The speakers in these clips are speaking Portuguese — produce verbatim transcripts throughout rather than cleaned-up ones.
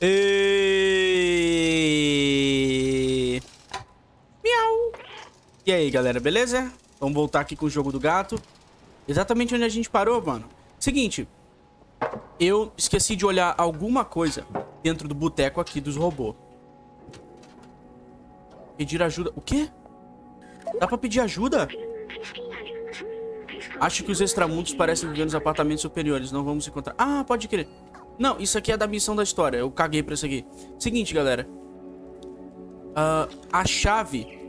E... Miau! E aí, galera, beleza? Vamos voltar aqui com o jogo do gato. Exatamente onde a gente parou, mano. Seguinte, eu esqueci de olhar alguma coisa dentro do boteco aqui dos robôs. Pedir ajuda... O quê? Dá pra pedir ajuda? Acho que os extramundos parecem viver nos apartamentos superiores. Não vamos encontrar... Ah, pode crer. Não, isso aqui é da missão da história. Eu caguei pra isso aqui. Seguinte, galera. Uh, a chave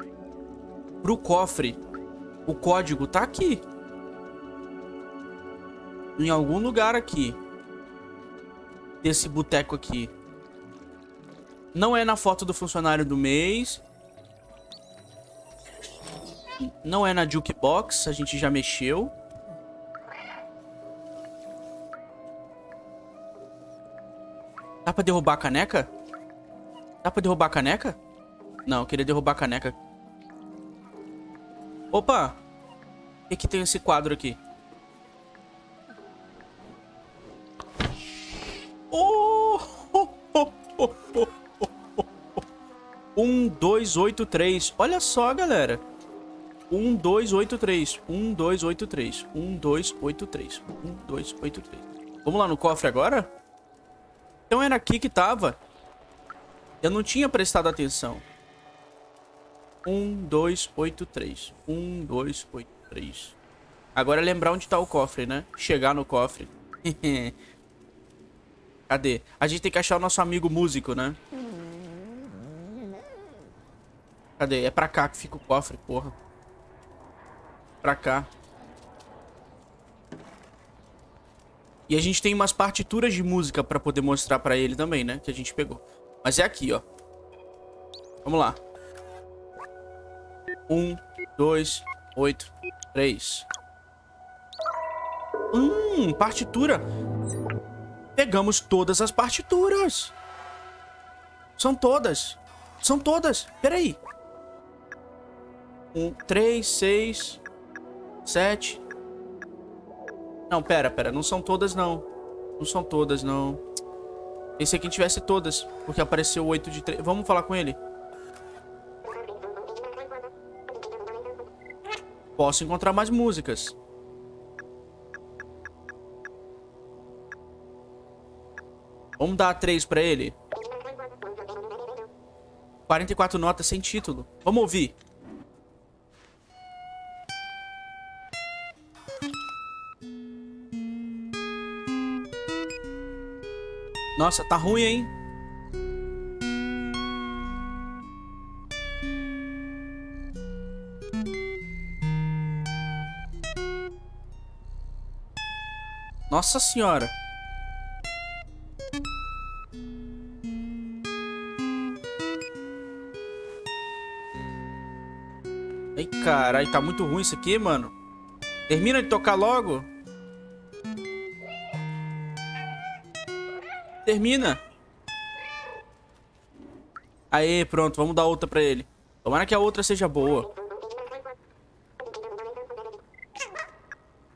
pro cofre, o código tá aqui. Em algum lugar aqui. Desse boteco aqui. Não é na foto do funcionário do mês. Não é na jukebox, a gente já mexeu. Dá pra derrubar a caneca? Dá pra derrubar a caneca? Não, eu queria derrubar a caneca. Opa! O que que tem esse quadro aqui? Oh! Oh, oh, oh, oh, oh, oh. um, dois, oito, três. Olha só, galera. um, dois, oito, três. um, dois, oito, três. um, dois, oito, três. um, dois, oito, três. Vamos lá no cofre agora? Então era aqui que tava. Eu não tinha prestado atenção. um, dois, oito, três. um, dois, oito, três. Agora é lembrar onde tá o cofre, né? Chegar no cofre. Cadê? A gente tem que achar o nosso amigo músico, né? Cadê? É pra cá que fica o cofre, porra. Pra cá. E a gente tem umas partituras de música pra poder mostrar pra ele também, né? Que a gente pegou. Mas é aqui, ó. Vamos lá. Um, dois, oito, três. Hum, partitura. Pegamos todas as partituras. São todas. São todas. Peraí. Um, três, seis... sete. Não, pera, pera. Não são todas, não. Não são todas, não. Esse aqui tivesse todas. Porque apareceu oito de três. Vamos falar com ele. Posso encontrar mais músicas. Vamos dar três pra ele. quarenta e quatro notas sem título. Vamos ouvir. Nossa, tá ruim, hein? Nossa senhora. Ai, caralho, tá muito ruim isso aqui, mano. Termina de tocar logo. Termina. Aê, pronto. Vamos dar outra pra ele. Tomara que a outra seja boa.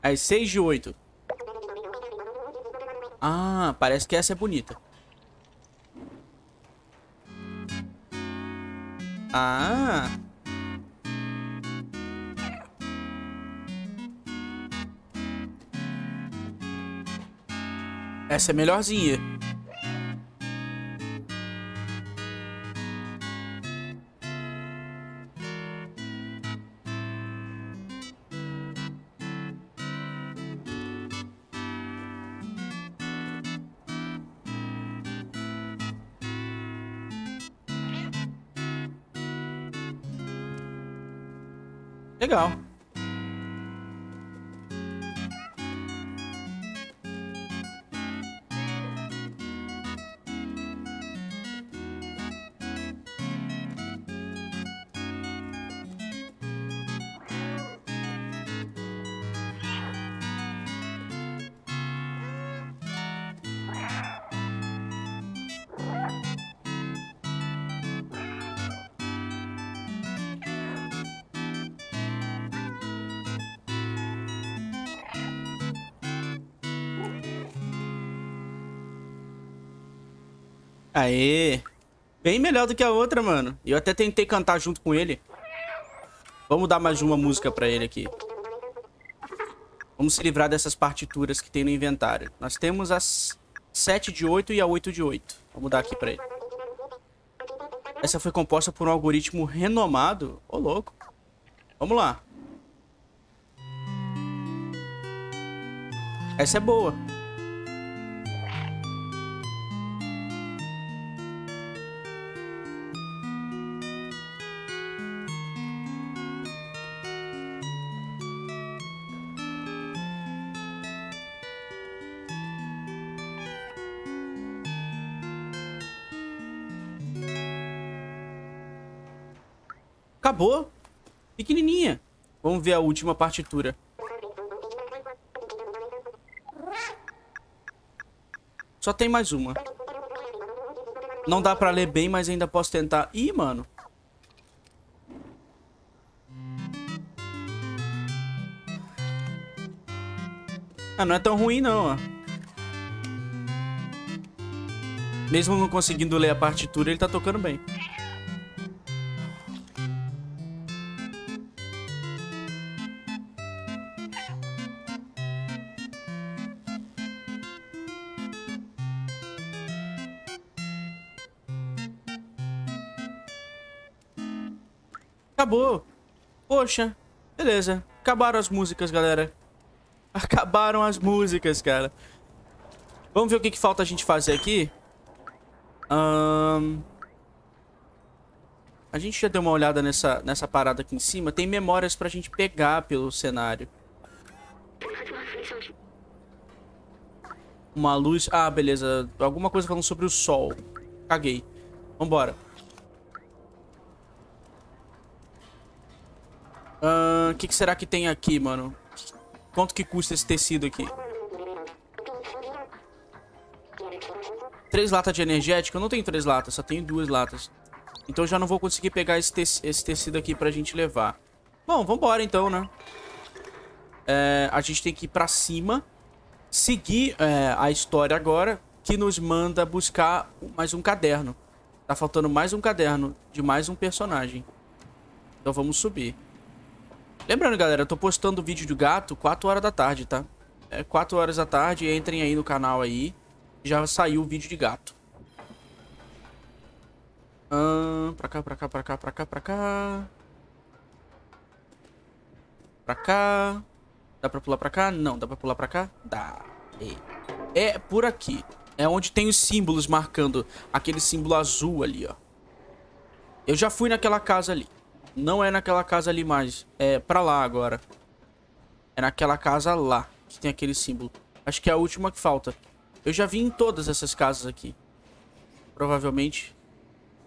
Aí, seis de oito. Ah, parece que essa é bonita. Ah. Essa é melhorzinha. Legal. Aê. Bem melhor do que a outra, mano. Eu até tentei cantar junto com ele. Vamos dar mais uma música pra ele aqui. Vamos se livrar dessas partituras que tem no inventário. Nós temos as sete de oito e a oito de oito. Vamos dar aqui pra ele. Essa foi composta por um algoritmo renomado. Ô, louco. Vamos lá. Essa é boa. Acabou. Pequenininha. Vamos ver a última partitura. Só tem mais uma. Não dá pra ler bem, mas ainda posso tentar. Ih, mano. Ah, não é tão ruim não, ó. Mesmo não conseguindo ler a partitura, ele tá tocando bem. Acabou. Poxa, beleza. Acabaram as músicas, galera. Acabaram as músicas, cara. Vamos ver o que, que falta a gente fazer aqui. Um... A gente já deu uma olhada nessa, nessa parada aqui em cima. Tem memórias pra gente pegar pelo cenário. Uma luz... Ah, beleza. Alguma coisa falando sobre o sol. Caguei. Vambora. O uh, que, que será que tem aqui, mano? Quanto que custa esse tecido aqui? Três latas de energético? Eu não tenho três latas, só tenho duas latas. Então eu já não vou conseguir pegar esse, te esse tecido aqui pra gente levar. Bom, vambora então, né? É, a gente tem que ir pra cima. Seguir é, a história agora, que nos manda buscar mais um caderno. Tá faltando mais um caderno de mais um personagem. Então vamos subir. Lembrando, galera, eu tô postando o vídeo do gato quatro horas da tarde, tá? É quatro horas da tarde, entrem aí no canal aí. Já saiu o vídeo de gato. Ah, pra cá, pra cá, pra cá, pra cá, pra cá. Pra cá. Dá pra pular pra cá? Não, dá pra pular pra cá? Dá. É por aqui. É onde tem os símbolos marcando aquele símbolo azul ali, ó. Eu já fui naquela casa ali. Não é naquela casa ali mais. É pra lá agora. É naquela casa lá que tem aquele símbolo. Acho que é a última que falta. Eu já vim em todas essas casas aqui. Provavelmente.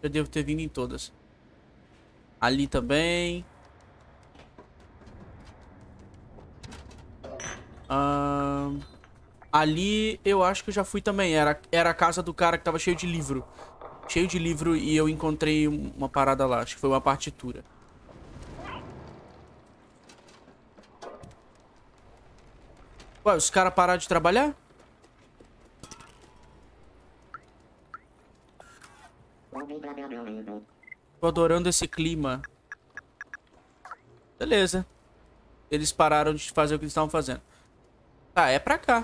Eu devo ter vindo em todas. Ali também. Ah, ali eu acho que eu já fui também. Era, era a casa do cara que tava cheio de livro. Cheio de livro e eu encontrei uma parada lá. Acho que foi uma partitura. Ué, os caras pararam de trabalhar? Tô adorando esse clima. Beleza. Eles pararam de fazer o que eles estavam fazendo. Tá, é pra cá.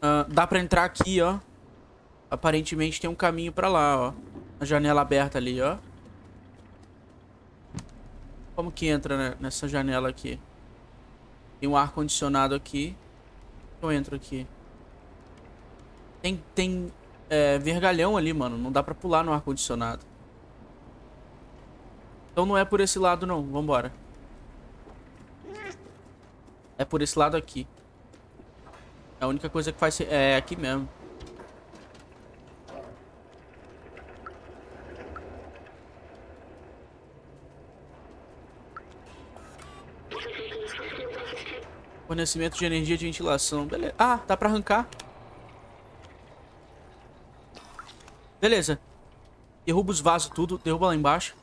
Ah, dá pra entrar aqui, ó. Aparentemente tem um caminho pra lá, ó. A janela aberta ali, ó. Como que entra nessa janela aqui? Tem um ar-condicionado aqui. Eu entro aqui. Tem, tem é, vergalhão ali, mano. Não dá pra pular no ar-condicionado. Então não é por esse lado, não. Vambora. É por esse lado aqui. A única coisa que faz... É aqui mesmo. Fornecimento de energia de ventilação. Beleza. Ah, dá pra arrancar. Beleza. Derruba os vasos tudo. Derruba lá embaixo.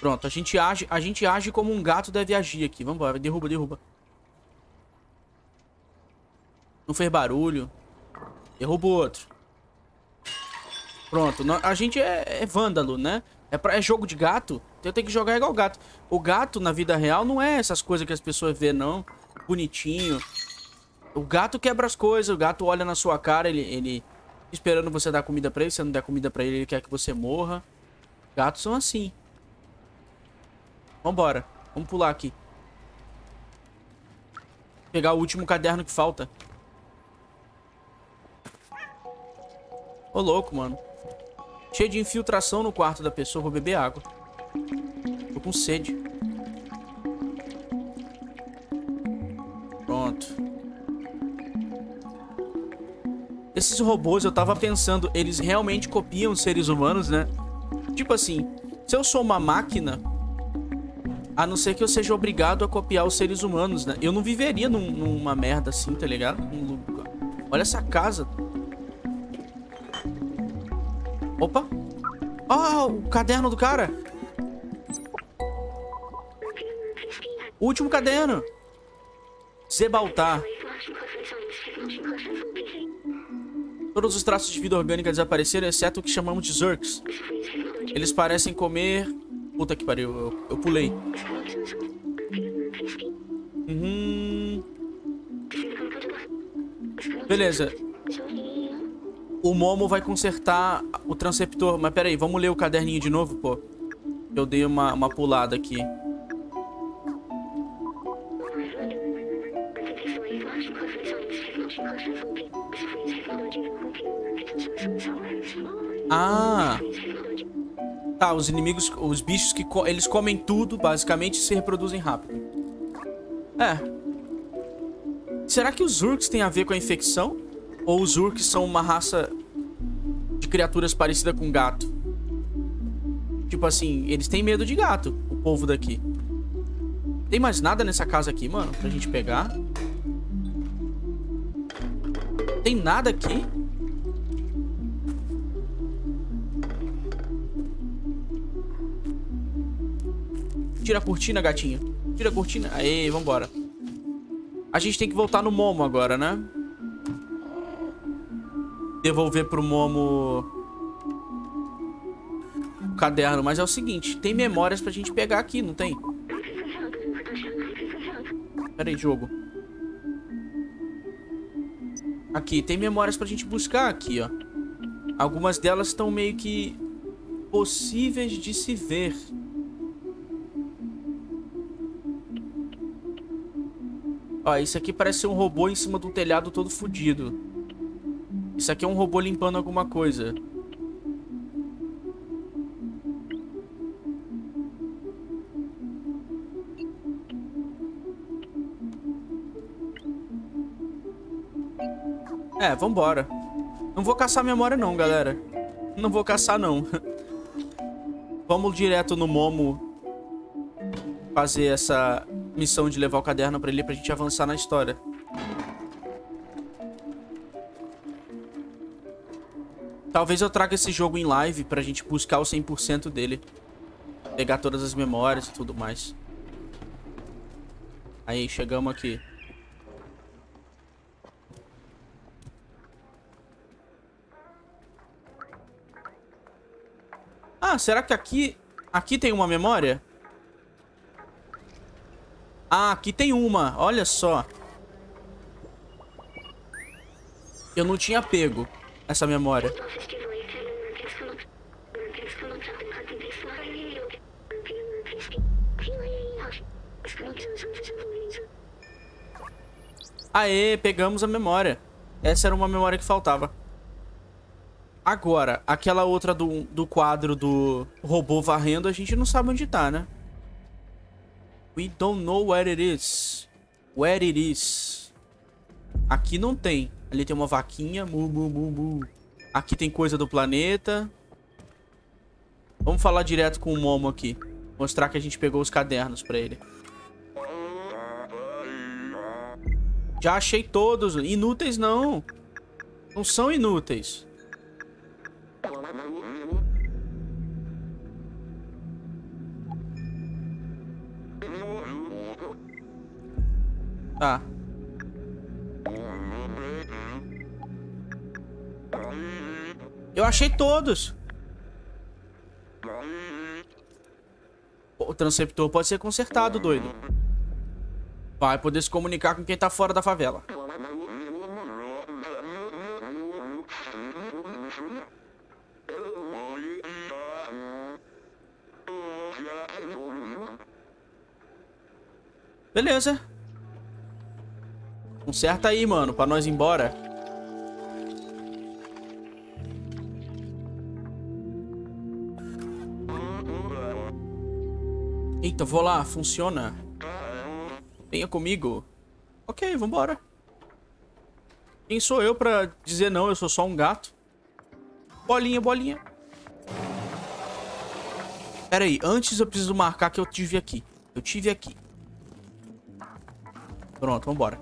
Pronto. A gente age, a gente age como um gato deve agir aqui. Vambora. Derruba, derruba. Não fez barulho. Derruba o outro. Pronto, a gente é, é vândalo, né? É, pra, é jogo de gato, então eu tenho que jogar igual gato. O gato, na vida real, não é essas coisas que as pessoas vê, não. Bonitinho. O gato quebra as coisas, o gato olha na sua cara, ele... ele esperando você dar comida pra ele, se você não der comida pra ele, ele quer que você morra. Gatos são assim. Vambora, vamos pular aqui. Pegar o último caderno que falta. Ô, louco, mano. Cheio de infiltração no quarto da pessoa. Vou beber água. Tô com sede. Pronto. Esses robôs, eu tava pensando, eles realmente copiam seres humanos, né? Tipo assim, se eu sou uma máquina, a não ser que eu seja obrigado a copiar os seres humanos, né? Eu não viveria num, numa merda assim, tá ligado? Um lugar... Olha essa casa. Opa! Ah, oh, o caderno do cara! O último caderno! Zebaltar. Todos os traços de vida orgânica desapareceram, exceto o que chamamos de Zurks. Eles parecem comer... Puta que pariu, eu, eu pulei. Uhum. Beleza. O Momo vai consertar o transceptor. Mas pera aí, vamos ler o caderninho de novo, pô. Eu dei uma, uma pulada aqui. Ah. Tá, os inimigos, os bichos que co eles comem tudo, basicamente, e se reproduzem rápido. É. Será que os Zurks têm a ver com a infecção? Ou os Zurks são uma raça de criaturas parecida com gato? Tipo assim, eles têm medo de gato, o povo daqui. Tem mais nada nessa casa aqui, mano, pra gente pegar? Tem nada aqui? Tira a cortina, gatinha. Tira a cortina. Aê, vambora. A gente tem que voltar no Momo agora, né? Devolver pro Momo o caderno. Mas é o seguinte, tem memórias pra gente pegar aqui, não tem? Pera aí, jogo. Aqui, tem memórias pra gente buscar aqui, ó. Algumas delas estão meio que possíveis de se ver. Ó, isso aqui parece ser um robô em cima de um telhado todo fodido. Isso aqui é um robô limpando alguma coisa. É, vambora. Não vou caçar memória não, galera. Não vou caçar não. Vamos direto no Momo fazer essa missão de levar o caderno pra ele, pra gente avançar na história. Talvez eu traga esse jogo em live pra gente buscar o cem por cento dele. Pegar todas as memórias e tudo mais. Aí, chegamos aqui. Ah, será que aqui... Aqui tem uma memória? Ah, aqui tem uma. Olha só. Eu não tinha pego essa memória. Aê, pegamos a memória. Essa era uma memória que faltava. Agora, aquela outra do, do quadro do robô varrendo, a gente não sabe onde tá, né? We don't know where it is. Where it is. Aqui não tem. Ali tem uma vaquinha. Mu, mu, mu, mu. Aqui tem coisa do planeta. Vamos falar direto com o Momo aqui. Mostrar que a gente pegou os cadernos pra ele. Já achei todos. Inúteis não. Não são inúteis. Tá. Eu achei todos. O transceptor pode ser consertado, doido. Vai poder se comunicar com quem tá fora da favela. Beleza. Conserta aí, mano, pra nós ir embora. Eita, vou lá, funciona. Venha comigo. Ok, vambora. Quem sou eu pra dizer não? Eu sou só um gato. Bolinha, bolinha. Pera aí, antes eu preciso marcar que eu tive aqui. Eu tive aqui. Pronto, vambora.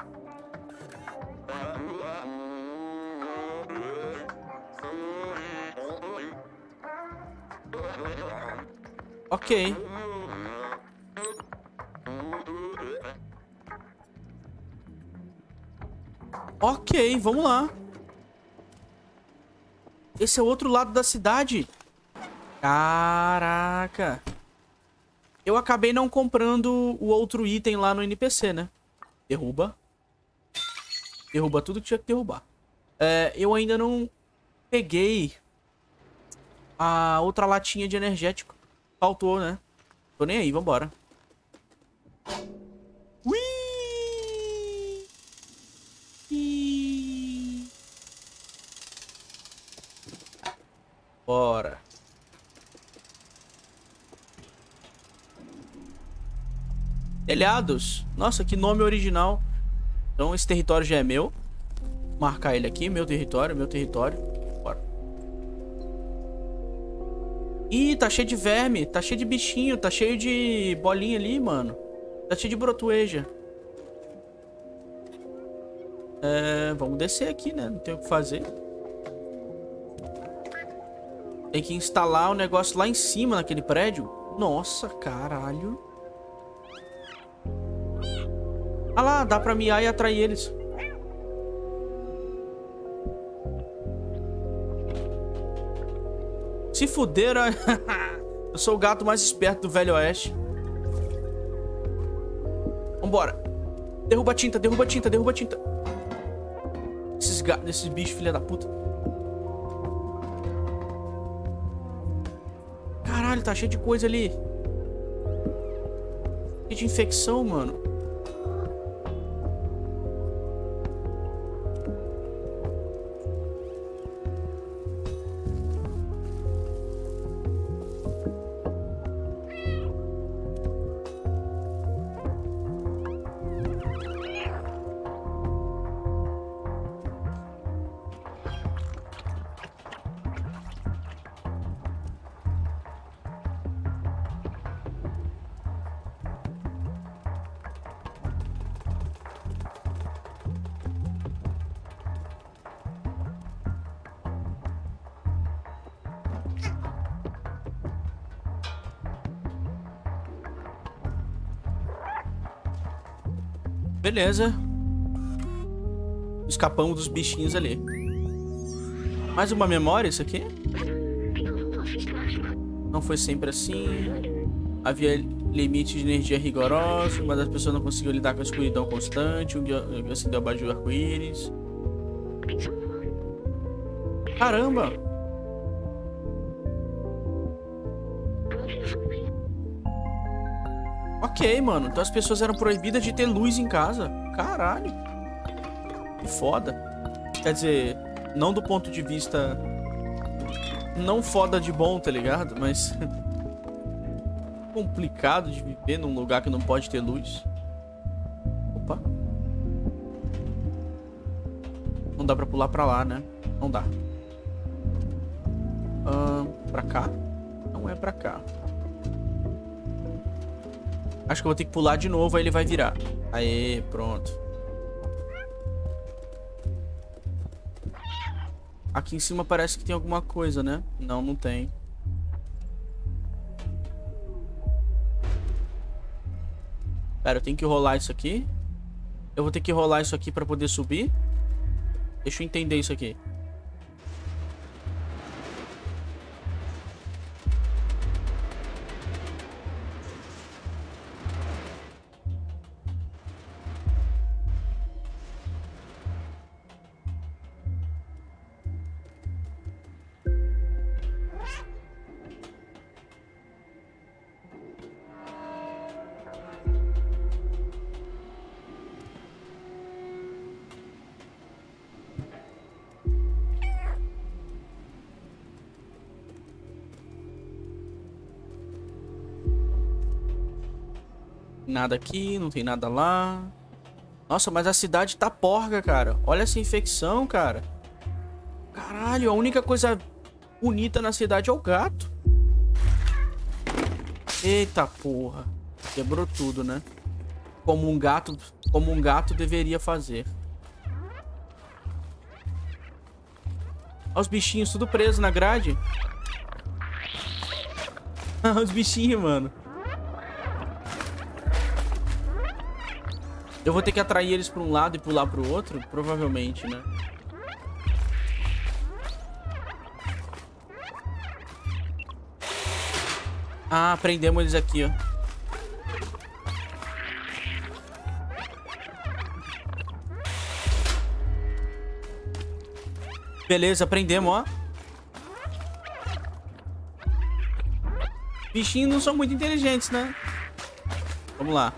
Ok. Ok, vamos lá. Esse é o outro lado da cidade. Caraca. Eu acabei não comprando o outro item lá no N P C, né? Derruba. Derruba tudo que tinha que derrubar. É, eu ainda não peguei a outra latinha de energético. Faltou, né? Tô nem aí, vambora. Ui! Ui! Bora. Telhados. Nossa, que nome original. Então esse território já é meu. Vou marcar ele aqui. Meu território, meu território. Bora. Ih, tá cheio de verme. Tá cheio de bichinho. Tá cheio de bolinha ali, mano. Tá cheio de brotueja. É, vamos descer aqui, né? Não tem o que fazer. Tem que instalar o negócio lá em cima, naquele prédio. Nossa, caralho. Ah lá, dá pra miar e atrair eles. Se fuderam. Eu sou o gato mais esperto do Velho Oeste. Vambora. Derruba a tinta, derruba a tinta, derruba a tinta. Esses gatos, esses bichos, filha da puta. Caralho, tá cheio de coisa ali. Cheio de infecção, mano. Beleza. Escapamos dos bichinhos ali. Mais uma memória isso aqui? Não foi sempre assim. Havia limite de energia rigoroso, mas as pessoas não conseguiam lidar com a escuridão constante. O guia acendeu a abajur arco-íris. Caramba! Ok, mano. Então as pessoas eram proibidas de ter luz em casa. Caralho. Que foda. Quer dizer, não do ponto de vista... Não foda de bom, tá ligado? Mas... complicado de viver num lugar que não pode ter luz. Opa. Não dá pra pular pra lá, né? Não dá. Ah, pra cá? Não é pra cá. Acho que eu vou ter que pular de novo, aí ele vai virar. Aê, pronto. Aqui em cima parece que tem alguma coisa, né? Não, não tem. Pera, eu tenho que rolar isso aqui. Eu vou ter que rolar isso aqui pra poder subir. Deixa eu entender isso aqui. tem nada aqui, não tem nada lá. Nossa, mas a cidade tá porca, cara. Olha essa infecção, cara. Caralho, a única coisa bonita na cidade é o gato. Eita porra. Quebrou tudo, né? Como um gato, como um gato deveria fazer. Olha os bichinhos tudo presos na grade. Os bichinhos, mano. Eu vou ter que atrair eles pra um lado e pular pro outro? Provavelmente, né? Ah, prendemos eles aqui, ó. Beleza, prendemos, ó. Bichinhos não são muito inteligentes, né? Vamos lá.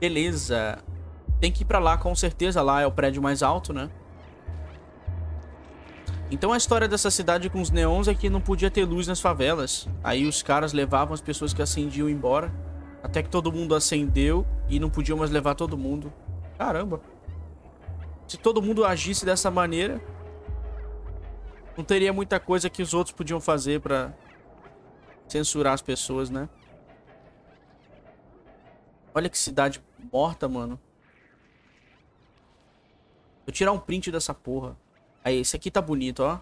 Beleza. Tem que ir pra lá, com certeza. Lá é o prédio mais alto, né? Então a história dessa cidade com os neons é que não podia ter luz nas favelas. Aí os caras levavam as pessoas que acendiam embora. Até que todo mundo acendeu e não podiam mais levar todo mundo. Caramba. Se todo mundo agisse dessa maneira, não teria muita coisa que os outros podiam fazer pra censurar as pessoas, né? Olha que cidade morta, mano. Vou tirar um print dessa porra. Aí, esse aqui tá bonito, ó.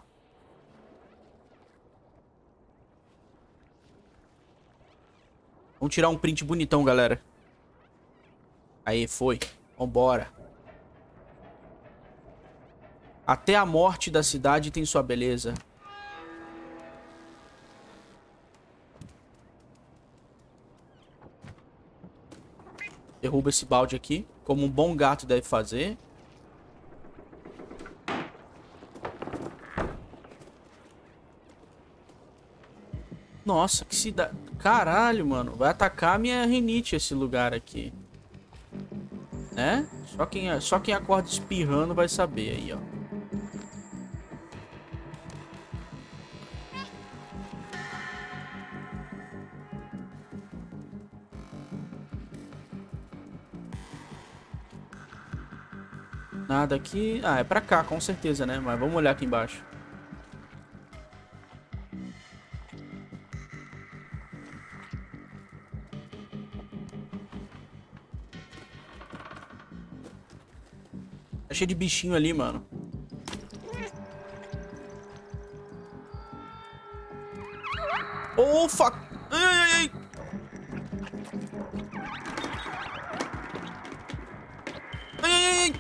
Vamos tirar um print bonitão, galera. Aí, foi. Vambora. Até a morte da cidade tem sua beleza. Derruba esse balde aqui, como um bom gato deve fazer. Nossa, que cidade... Caralho, mano. Vai atacar a minha rinite esse lugar aqui. Né? Só quem, só quem acorda espirrando vai saber aí, ó. Nada aqui... Ah, é pra cá, com certeza, né? Mas vamos olhar aqui embaixo. Tá cheio de bichinho ali, mano. Oh, fuck! Ei, ei, ei! Ei, ei, ei!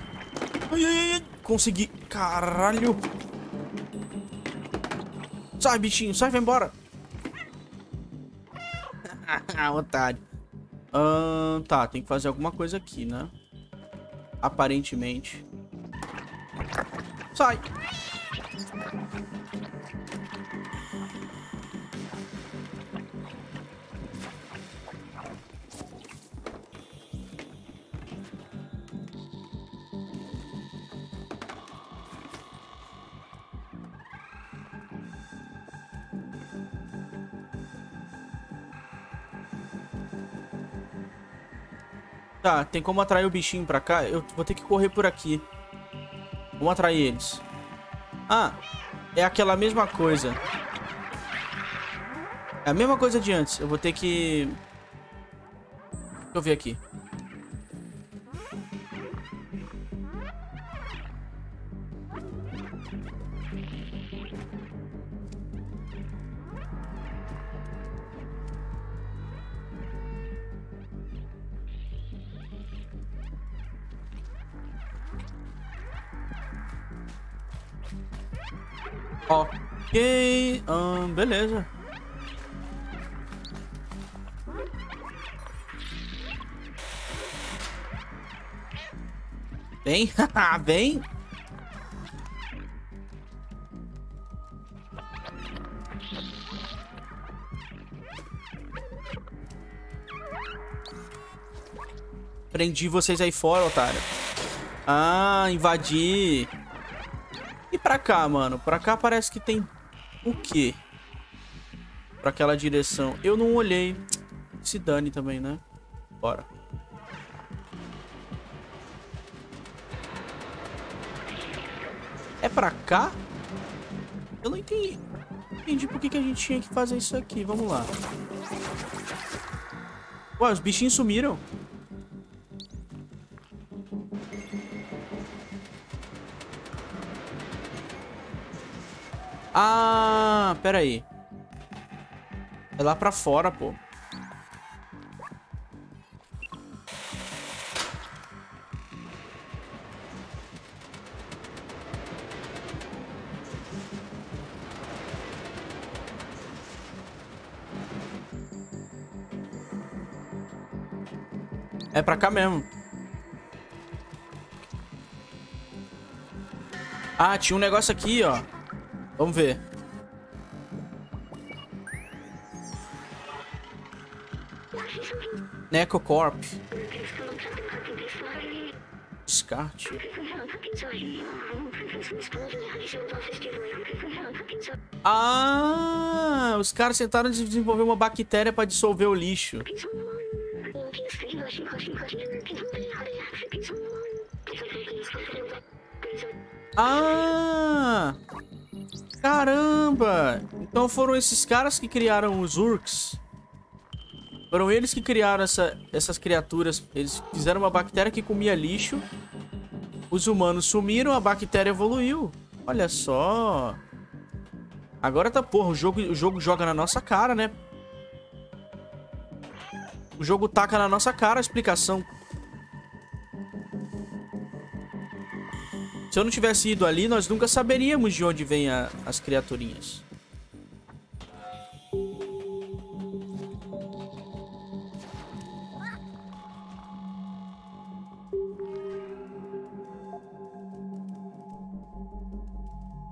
Ai, ai, ai. Consegui. Caralho. Sai, bichinho. Sai, vai embora. Otário. Ah, tá, tem que fazer alguma coisa aqui, né? Aparentemente. Sai. Tá, tem como atrair o bichinho pra cá? Eu vou ter que correr por aqui. Vamos atrair eles. Ah, é aquela mesma coisa. É a mesma coisa de antes. Eu vou ter que... Deixa eu ver aqui. Ok, hum, beleza. Vem, vem. Prendi vocês aí fora, otário. Ah, invadi. E pra cá, mano? Pra cá parece que tem o quê? Pra aquela direção. Eu não olhei. Se dane também, né? Bora. É pra cá? Eu não entendi. Entendi por que, que a gente tinha que fazer isso aqui. Vamos lá. Ué, os bichinhos sumiram. Ah, pera aí. É lá pra fora, pô. É pra cá mesmo. Ah, tinha um negócio aqui, ó. Vamos ver. NecoCorp. Descarte. Ah, os caras tentaram desenvolver uma bactéria pra dissolver o lixo. Ah! Caramba! Então foram esses caras que criaram os Zurks. Foram eles que criaram essa, essas criaturas. Eles fizeram uma bactéria que comia lixo. Os humanos sumiram, a bactéria evoluiu. Olha só. Agora tá, porra, o jogo, o jogo joga na nossa cara, né? O jogo taca na nossa cara a explicação. Se eu não tivesse ido ali, nós nunca saberíamos de onde vêm a, as criaturinhas.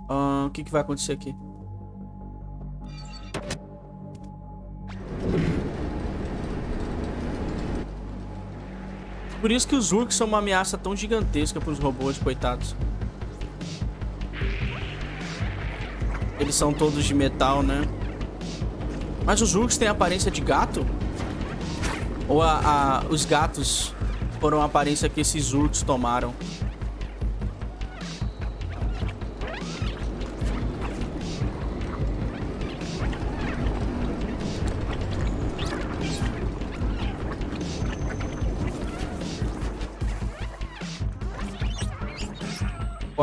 Ah, o que, que vai acontecer aqui? Por isso que os Zurks são uma ameaça tão gigantesca para os robôs, coitados. Eles são todos de metal, né? Mas os Zurks têm aparência de gato? Ou a, a, os gatos foram a aparência que esses Zurks tomaram?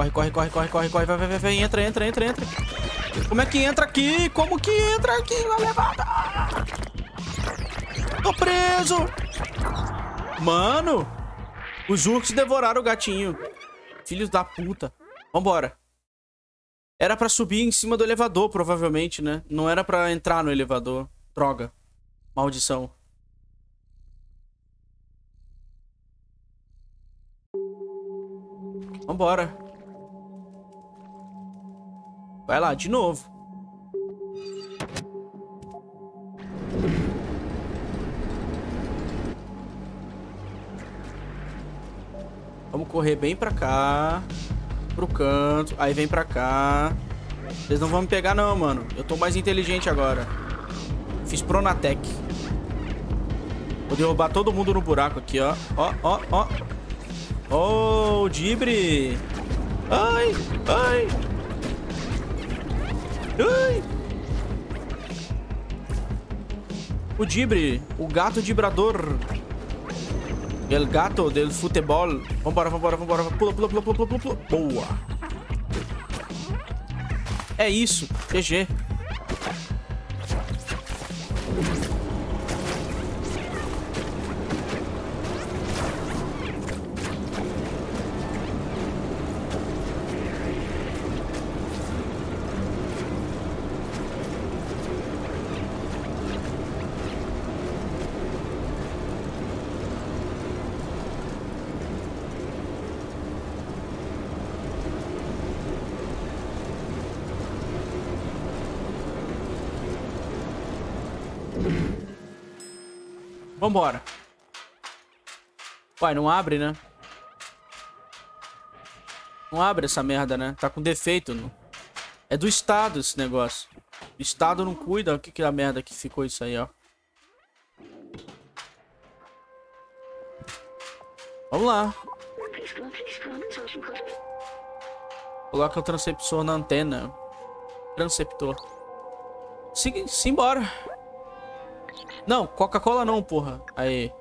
Corre, corre, corre, corre, corre, corre, vai, vai, vai, vai, entra, entra, entra, entra. Como é que entra aqui? Como que entra aqui? Vai, levanta! Tô preso! Mano! Os ursos devoraram o gatinho. Filhos da puta. Vambora. Era pra subir em cima do elevador, provavelmente, né? Não era pra entrar no elevador. Droga. Maldição. Vambora. Vai lá, de novo. Vamos correr bem pra cá. Pro canto. Aí vem pra cá. Vocês não vão me pegar não, mano. Eu tô mais inteligente agora. Fiz Pronatec. Vou derrubar todo mundo no buraco aqui, ó. Ó, ó, ó. Ô, oh, Dibre. Ai, ai. Ai. O Dibre, o gato vibrador. El gato del futebol. Vambora, vambora, vambora. Pula, pula, pula, pula, pula, pula. Boa. É isso. G G. Vambora. Uai, não abre, né? Não abre essa merda, né? Tá com defeito. Não. É do Estado esse negócio. O Estado não cuida. O que que é a merda que ficou isso aí, ó? Vamos lá. Coloca o transceptor na antena. Transceptor. Sim, simbora. Não, Coca-Cola não, porra. Aí.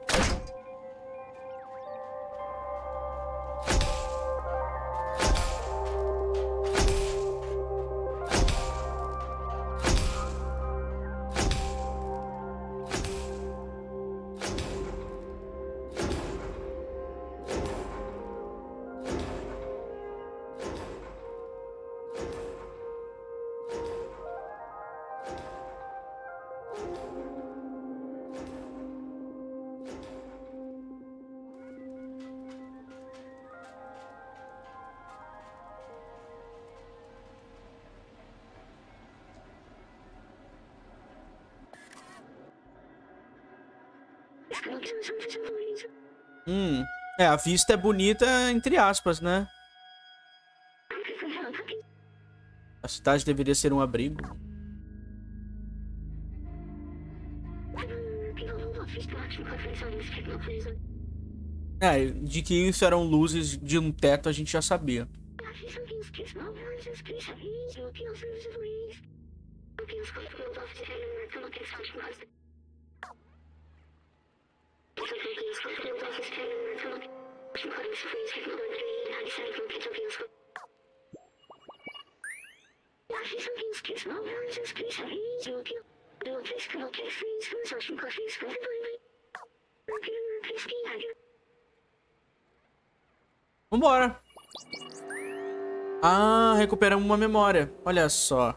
Hum, é, a vista é bonita, entre aspas, né? A cidade deveria ser um abrigo. É, de que isso eram luzes de um teto a gente já sabia. Vambora. Ah, recuperamos uma memória. Olha só.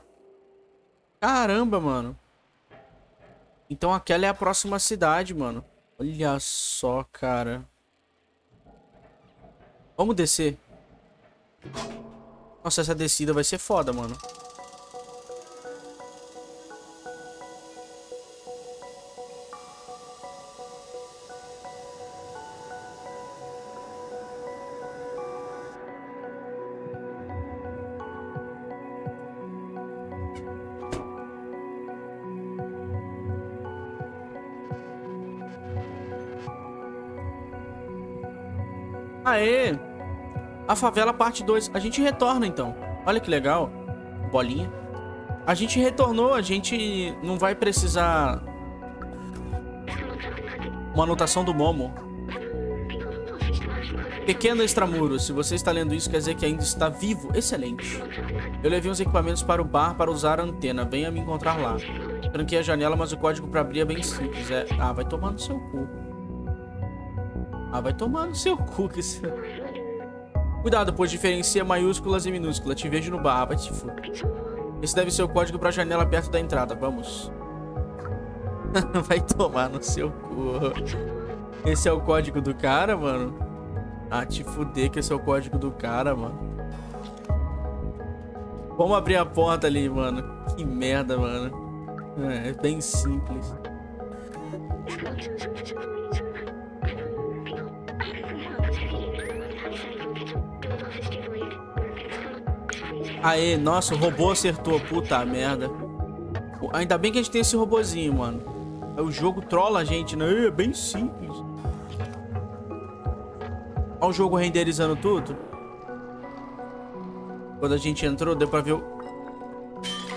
Caramba, mano. Então aquela é a próxima cidade, mano. Olha só, cara. Vamos descer. Nossa, essa descida vai ser foda, mano. Aê! A favela parte dois. A gente retorna, então. Olha que legal. Bolinha. A gente retornou. A gente não vai precisar... Uma anotação do Momo. Pequeno extramuro. Se você está lendo isso, quer dizer que ainda está vivo. Excelente. Eu levei uns equipamentos para o bar para usar a antena. Venha me encontrar lá. Tranquei a janela, mas o código para abrir é bem simples. É... Ah, vai tomar no seu cu. Ah, vai tomar no seu cu que esse... Cuidado, pois diferencia maiúsculas e minúsculas. Te vejo no bar, vai te fuder. Esse deve ser o código pra janela perto da entrada, vamos. Vai tomar no seu cu. Esse é o código do cara, mano? Ah, te fuder que esse é o código do cara, mano. Vamos abrir a porta ali, mano. Que merda, mano. É, é bem simples. Aê, nossa, o robô acertou. Puta merda. Ainda bem que a gente tem esse robôzinho, mano. O jogo trola a gente, né? É bem simples. Olha o jogo renderizando tudo. Quando a gente entrou, deu pra ver o...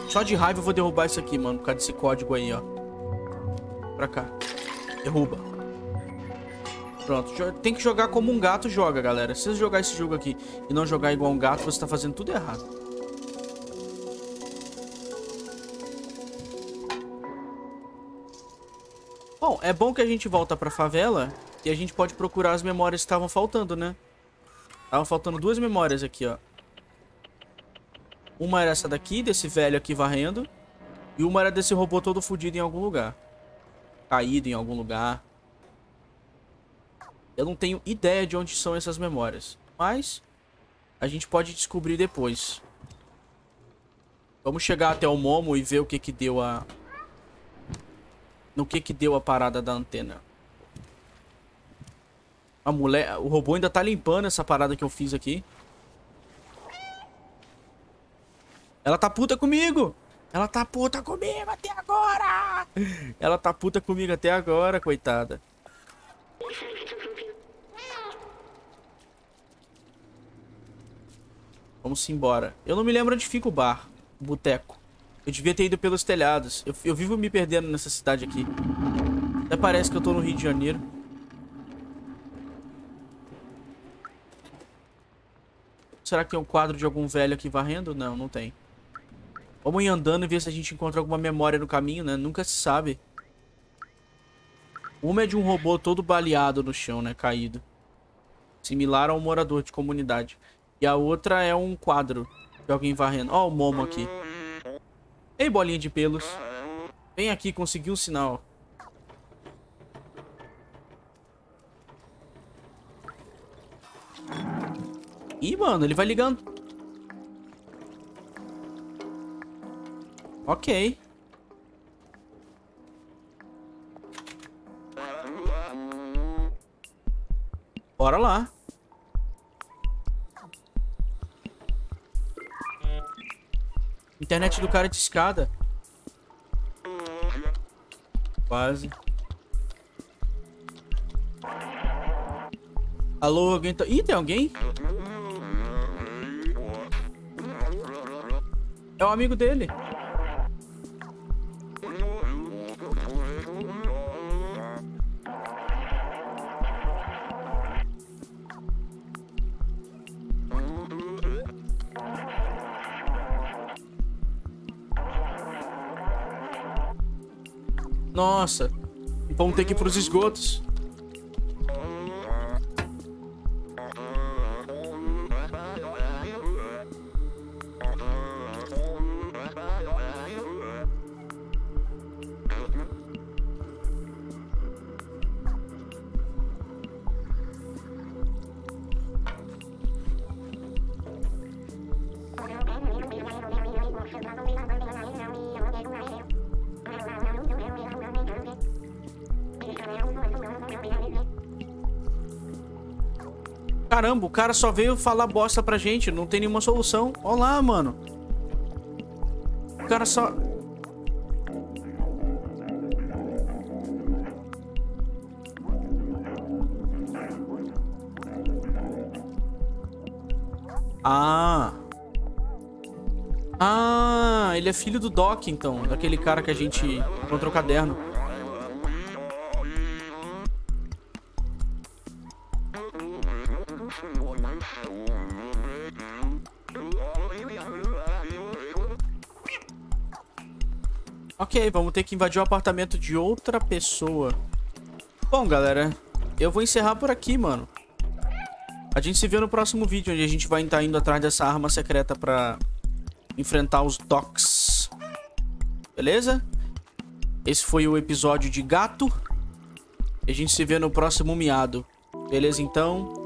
Só de raiva eu vou derrubar isso aqui, mano. Por causa desse código aí, ó. Pra cá. Derruba. Pronto. Tem que jogar como um gato joga, galera. Se você jogar esse jogo aqui e não jogar igual um gato, você tá fazendo tudo errado. Bom, é bom que a gente volta pra favela e a gente pode procurar as memórias que estavam faltando, né? Estavam faltando duas memórias aqui, ó. Uma era essa daqui, desse velho aqui varrendo. E uma era desse robô todo fodido em algum lugar. Caído em algum lugar. Eu não tenho ideia de onde são essas memórias. Mas a gente pode descobrir depois. Vamos chegar até o Momo e ver o que que deu a... No que que deu a parada da antena. A mulher... O robô ainda tá limpando essa parada que eu fiz aqui. Ela tá puta comigo. Ela tá puta comigo até agora. Ela tá puta comigo até agora, coitada. Vamos embora. Eu não me lembro onde fica o bar, o boteco. Eu devia ter ido pelos telhados. Eu, eu vivo me perdendo nessa cidade aqui. Até parece que eu tô no Rio de Janeiro. Será que tem um quadro de algum velho aqui varrendo? Não, não tem. Vamos ir andando e ver se a gente encontra alguma memória no caminho, né? Nunca se sabe. Uma é de um robô todo baleado no chão, né? Caído. Similar a um morador de comunidade. E a outra é um quadro de alguém varrendo. Ó, o Momo aqui. Ei, bolinha de pelos. Vem aqui, consegui um sinal. Ih, mano, ele vai ligando. Ok. Bora lá. Internet do cara de escada. Quase. Alô, alguém tá... Ih, tem alguém? É o amigo dele. Nossa, vamos ter que ir pros esgotos. Caramba, o cara só veio falar bosta pra gente. Não tem nenhuma solução. Olha lá, mano. O cara só... Ah. Ah, ele é filho do Doc, então. Daquele cara que a gente encontrou o caderno. Ok, vamos ter que invadir o apartamento de outra pessoa. Bom, galera, eu vou encerrar por aqui, mano. A gente se vê no próximo vídeo, onde a gente vai estar indo atrás dessa arma secreta pra enfrentar os Zurks. Beleza? Esse foi o episódio de gato. E a gente se vê no próximo miado. Beleza, então?